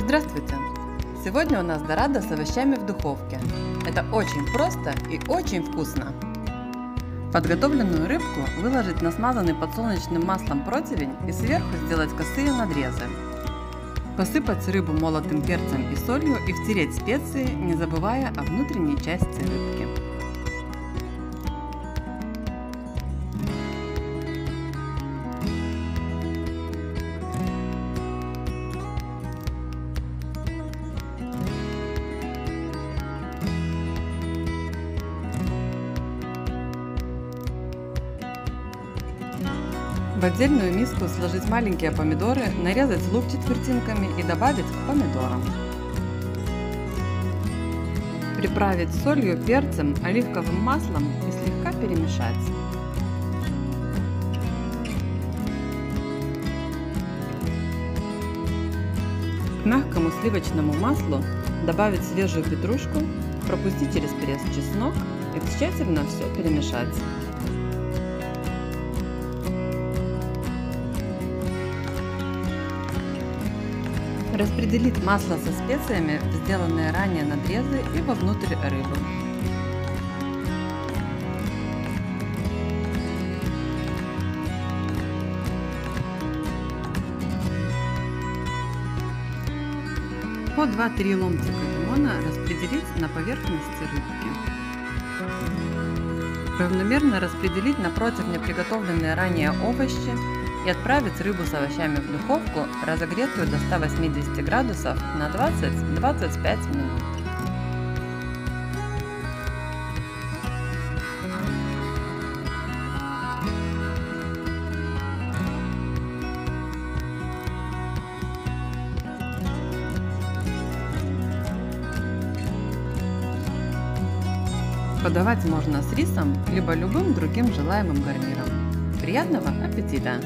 Здравствуйте! Сегодня у нас дорада с овощами в духовке. Это очень просто и очень вкусно. Подготовленную рыбку выложить на смазанный подсолнечным маслом противень и сверху сделать косые надрезы. Посыпать рыбу молотым перцем и солью и втереть специи, не забывая о внутренней части рыбки. В отдельную миску сложить маленькие помидоры, нарезать лук четвертинками и добавить к помидорам. Приправить солью, перцем, оливковым маслом и слегка перемешать. К мягкому сливочному маслу добавить свежую петрушку, пропустить через пресс чеснок и тщательно все перемешать. Распределить масло со специями в сделанные ранее надрезы и вовнутрь рыбы. По 2-3 ломтика лимона распределить на поверхности рыбки. Равномерно распределить на противне приготовленные ранее овощи и отправить рыбу с овощами в духовку, разогретую до 180 градусов на 20-25 минут. Подавать можно с рисом, либо любым другим желаемым гарниром. Приятного аппетита!